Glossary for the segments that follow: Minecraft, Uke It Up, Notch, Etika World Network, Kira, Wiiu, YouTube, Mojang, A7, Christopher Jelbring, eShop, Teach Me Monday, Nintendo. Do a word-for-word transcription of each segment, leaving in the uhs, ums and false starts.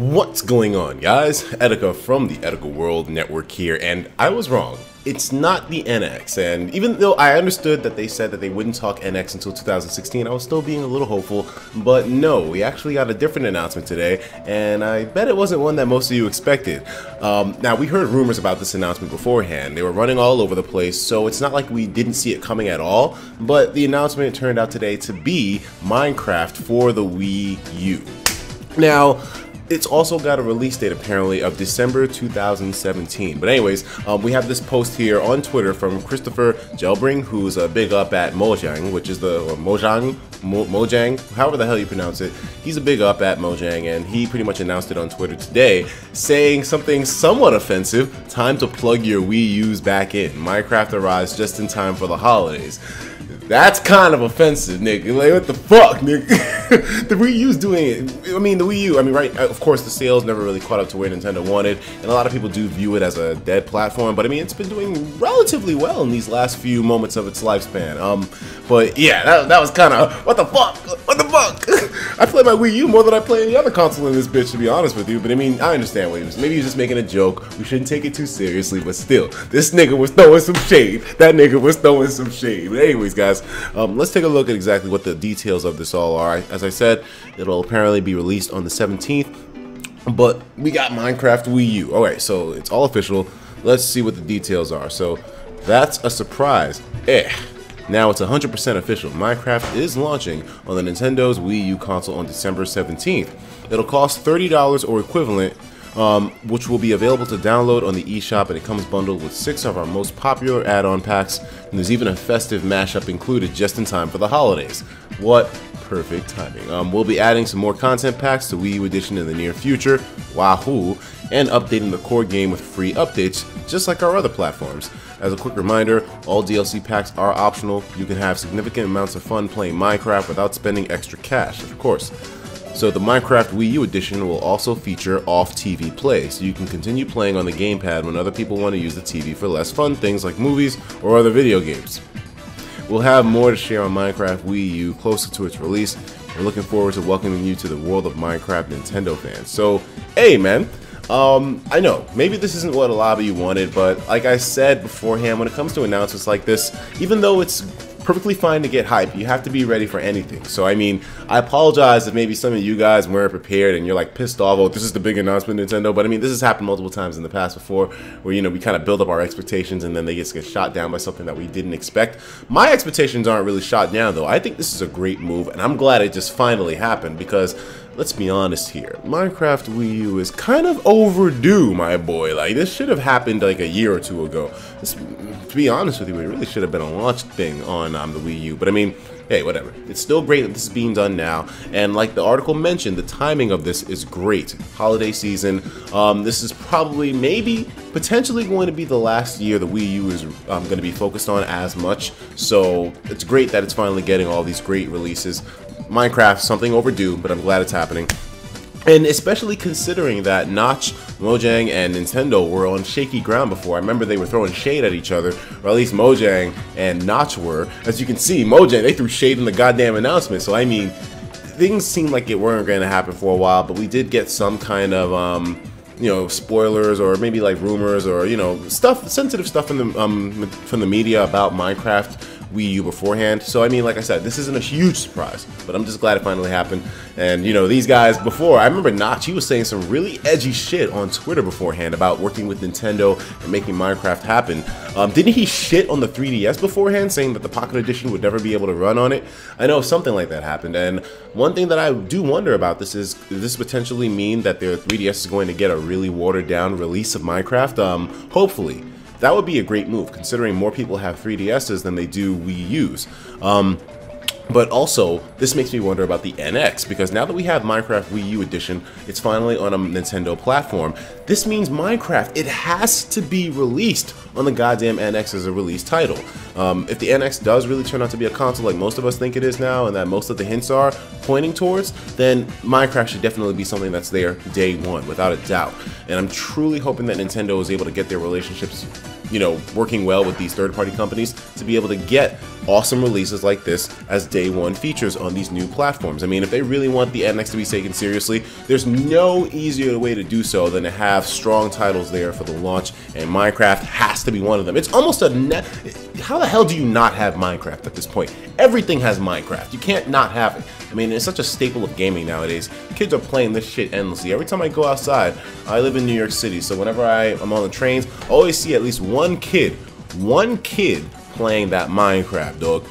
What's going on, guys? Etika from the Etika World Network here, and I was wrong. It's not the N X, and even though I understood that they said that they wouldn't talk N X until two thousand sixteen, I was still being a little hopeful, but no, we actually got a different announcement today, and I bet it wasn't one that most of you expected. Um, now, we heard rumors about this announcement beforehand. They were running all over the place, so it's not like we didn't see it coming at all, but the announcement turned out today to be Minecraft for the Wii U. Now, it's also got a release date apparently of December two thousand seventeen. But anyways, um, we have this post here on Twitter from Christopher Jelbring, who's a big up at Mojang, which is the or Mojang, Mo Mojang, however the hell you pronounce it. He's a big up at Mojang, and he pretty much announced it on Twitter today, saying something somewhat offensive: "Time to plug your Wii U's back in. Minecraft arrives just in time for the holidays." That's kind of offensive, nigga. Like, what the fuck, nigga? The Wii U's doing it. I mean, the Wii U, I mean, right, of course, the sales never really caught up to where Nintendo wanted, and a lot of people do view it as a dead platform, but I mean, it's been doing relatively well in these last few moments of its lifespan. Um, but yeah, that, that was kind of, what the fuck? What the fuck? I play my Wii U more than I play any other console in this bitch, to be honest with you, but I mean, I understand what he was. Maybe he was just making a joke. We shouldn't take it too seriously, but still, this nigga was throwing some shade. That nigga was throwing some shade. But anyways, guys, Um, let's take a look at exactly what the details of this all are. As I said, it'll apparently be released on the seventeenth, but we got Minecraft Wii U. Alright, so it's all official. Let's see what the details are. So that's a surprise. Eh. Now it's one hundred percent official. Minecraft is launching on the Nintendo's Wii U console on December seventeenth. It'll cost thirty dollars or equivalent, Um, which will be available to download on the eShop, and it comes bundled with six of our most popular add-on packs, and there's even a festive mashup included just in time for the holidays. What perfect timing. Um, we'll be adding some more content packs to Wii U Edition in the near future, wahoo, and updating the core game with free updates, just like our other platforms. As a quick reminder, all D L C packs are optional. You can have significant amounts of fun playing Minecraft without spending extra cash, of course. So the Minecraft Wii U edition will also feature off-T V play, so you can continue playing on the gamepad when other people want to use the T V for less fun things like movies or other video games. We'll have more to share on Minecraft Wii U closer to its release. We're looking forward to welcoming you to the world of Minecraft Nintendo fans. So, hey man! Um, I know, maybe this isn't what a lot of you wanted, but like I said beforehand, when it comes to announcements like this, even though it's perfectly fine to get hype, you have to be ready for anything. So I mean, I apologize if maybe some of you guys weren't prepared and you're like pissed off, oh, this is the big announcement, Nintendo, but I mean, this has happened multiple times in the past before, where, you know, we kind of build up our expectations and then they just get shot down by something that we didn't expect. My expectations aren't really shot down though. I think this is a great move, and I'm glad it just finally happened, because let's be honest here, Minecraft Wii U is kind of overdue, my boy. Like, this should have happened like a year or two ago. This, to be honest with you, it really should have been a launch thing on um, the Wii U, but I mean, hey, whatever. It's still great that this is being done now, and like the article mentioned, the timing of this is great. Holiday season, um, this is probably, maybe, potentially going to be the last year the Wii U is um, going to be focused on as much, so it's great that it's finally getting all these great releases. Minecraft, something overdue, but I'm glad it's happening. And especially considering that Notch, Mojang, and Nintendo were on shaky ground before. I remember they were throwing shade at each other, or at least Mojang and Notch were. As you can see, Mojang, they threw shade in the goddamn announcement, so I mean, things seemed like it weren't going to happen for a while, but we did get some kind of, um... you know, spoilers or maybe like rumors or, you know, stuff, sensitive stuff in the, um, from the media about Minecraft Wii U beforehand. So, I mean, like I said, this isn't a huge surprise, but I'm just glad it finally happened. And, you know, these guys before, I remember Notch, he was saying some really edgy shit on Twitter beforehand about working with Nintendo and making Minecraft happen. Um, didn't he shit on the three D S beforehand, saying that the Pocket Edition would never be able to run on it? I know something like that happened. And one thing that I do wonder about this is, does this potentially mean that their three D S is going to get a really watered down release of Minecraft? Um, hopefully. That would be a great move, considering more people have three D S's than they do Wii U's. Um, but also, this makes me wonder about the N X, because now that we have Minecraft Wii U Edition, it's finally on a Nintendo platform. This means Minecraft, it has to be released on the goddamn N X as a release title. Um, if the N X does really turn out to be a console like most of us think it is now, and that most of the hints are pointing towards, then Minecraft should definitely be something that's there day one, without a doubt. And I'm truly hoping that Nintendo is able to get their relationships, you know, working well with these third-party companies to be able to get awesome releases like this as day one features on these new platforms. I mean, if they really want the N X to be taken seriously, there's no easier way to do so than to have strong titles there for the launch, and Minecraft has to be one of them. It's almost a net. How the hell do you not have Minecraft at this point? Everything has Minecraft. You can't not have it. I mean, it's such a staple of gaming nowadays. Kids are playing this shit endlessly. Every time I go outside, I live in New York City, so whenever I am on the trains, I always see at least one kid, one kid playing that Minecraft, dog.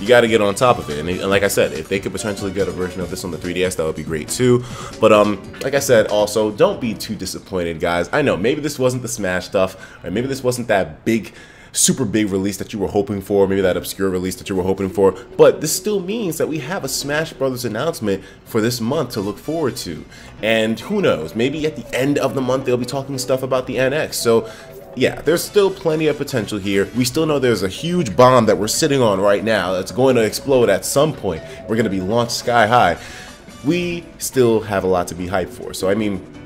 You gotta get on top of it, and, and like I said, if they could potentially get a version of this on the three D S, that would be great too. But um, like I said, also, don't be too disappointed, guys. I know, maybe this wasn't the Smash stuff, or maybe this wasn't that big, super big release that you were hoping for, maybe that obscure release that you were hoping for, but this still means that we have a Smash Brothers announcement for this month to look forward to. And who knows, maybe at the end of the month they'll be talking stuff about the N X, so yeah, there's still plenty of potential here. We still know there's a huge bomb that we're sitting on right now that's going to explode at some point. We're going to be launched sky high. We still have a lot to be hyped for. So, I mean,